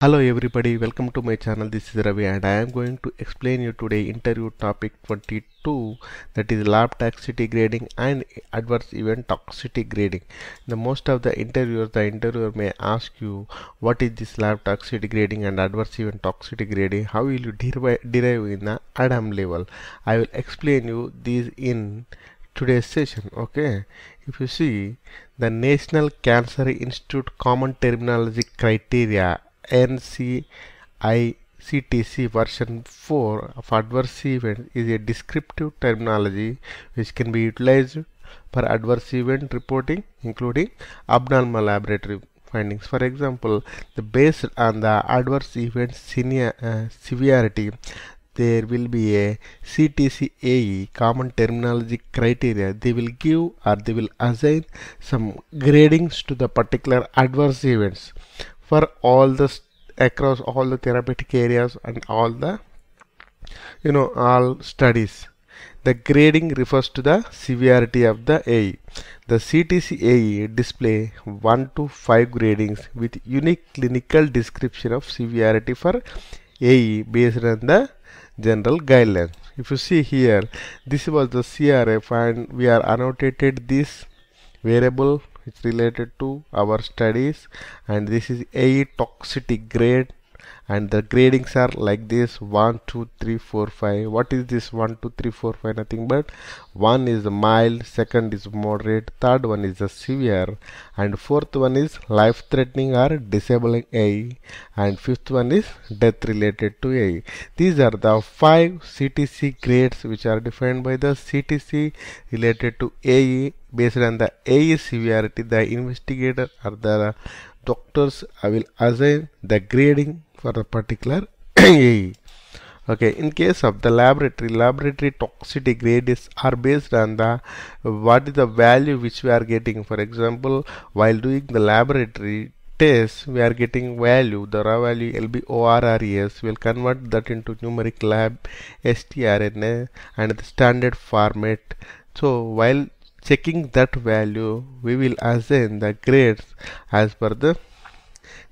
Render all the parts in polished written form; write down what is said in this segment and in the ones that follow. Hello everybody, welcome to my channel. This is Ravi and I am going to explain you today interview topic 22, that is lab toxicity grading and adverse event toxicity grading. The most of the interviewer may ask you, what is this lab toxicity grading and adverse event toxicity grading? How will you derive in the ADAM level? I will explain you these in today's session. Okay, if you see the National Cancer Institute Common Terminology Criteria NCICTC version 4 of adverse event is a descriptive terminology which can be utilized for adverse event reporting, including abnormal laboratory findings. For example, based on the adverse event severity, there will be a CTCAE common terminology criteria. They will give or they will assign some gradings to the particular adverse events for all the across all the therapeutic areas and all the all studies. The grading refers to the severity of the AE. The CTCAE display 1 to 5 gradings with unique clinical description of severity for AE based on the general guidelines. If you see here, this was the CRF and we are annotated this variable which related to our studies, and this is AE toxicity grade, and the gradings are like this: 1, 2, 3, 4, 5. What is this 1, 2, 3, 4, 5? Nothing but 1 is mild, 2nd is moderate, 3rd one is the severe, and 4th one is life-threatening or disabling AE, and 5th one is death related to AE. These are the 5 CTC grades which are defined by the CTC related to AE. Based on the AE severity, the investigator or the doctors will assign the grading for the particular AE. Okay, in case of the laboratory toxicity grades are based on the what is the value which we are getting. For example, while doing the laboratory test, we are getting value, the raw value LBORRES. We'll convert that into numeric lab STRNA and the standard format. So while checking that value, we will assign the grades as per the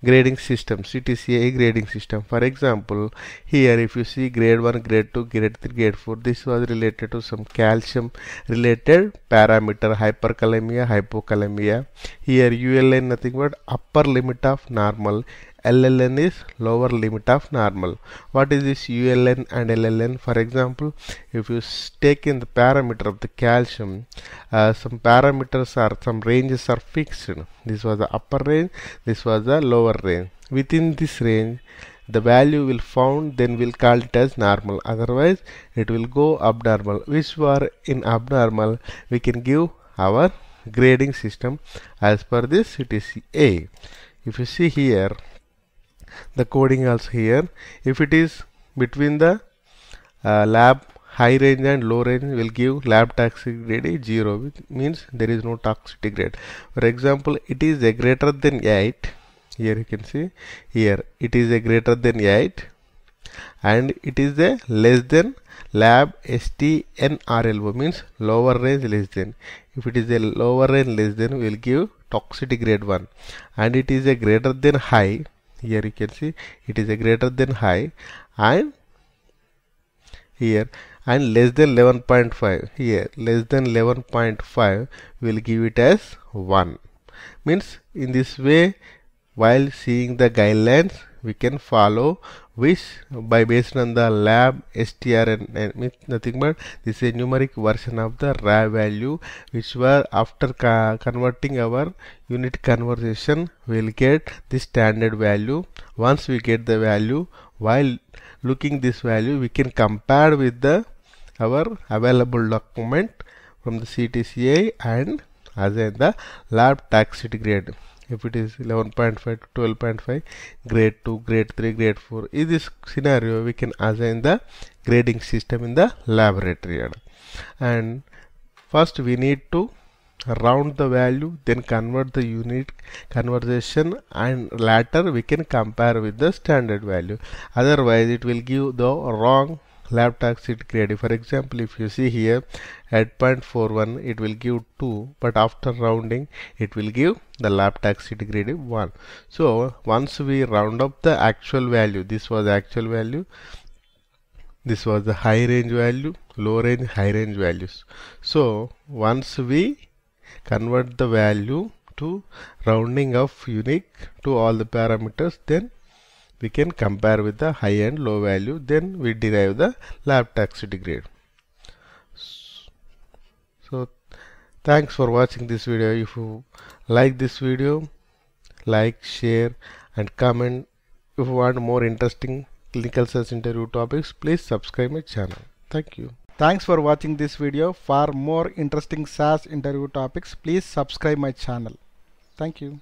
grading system, CTCAE grading system. For example, here if you see grade 1, grade 2, grade 3, grade 4, this was related to some calcium related parameter, hyperkalemia, hypokalemia. Here ULN nothing but upper limit of normal, LLN is lower limit of normal. What is this ULN and LLN? For example, if you take in the parameter of the calcium, some parameters are, some ranges are fixed. This was the upper range, this was the lower range. Within this range, the value will found, then we'll call it as normal, otherwise it will go abnormal. Which were in abnormal, we can give our grading system as per this CTCAE. If you see here, the coding also here, if it is between the lab high range and low range, will give lab toxicity grade 0, which means there is no toxicity grade. For example, it is a greater than 8. Here you can see, here it is a greater than 8 and it is a less than lab STNRLO, means lower range less than. If it is a lower range less than, we will give toxicity grade 1, and it is a greater than high. Here you can see it is a greater than high, and here and less than 11.5. here less than 11.5 will give it as 1. Means in this way, while seeing the guidelines, we can follow which by based on the lab STRNA, means nothing but this is a numeric version of the raw value, which were after converting our unit conversion, we'll get the standard value. Once we get the value, while looking this value, we can compare with the our available document from the CTCAE and assign the lab toxicity grade. If it is 11.5 to 12.5, grade 2, grade 3, grade 4. In this scenario, we can assign the grading system in the laboratory. And first we need to round the value, then convert the unit conversion, and later we can compare with the standard value. Otherwise, it will give the wrong lab tax it created. For example, if you see here at 0.41 it will give 2, but after rounding it will give the lab tax integrative 1. So once we round up the actual value, this was the actual value, this was the high range value, low range, high range values. So once we convert the value to rounding of unique to all the parameters, then we can compare with the high and low value, then we derive the lab tax integrate. So thanks for watching this video. If you like this video, like, share and comment. If you want more interesting clinical science interview topics, please subscribe my channel. Thank you. Thanks for watching this video. For more interesting SAS interview topics, please subscribe my channel. Thank you.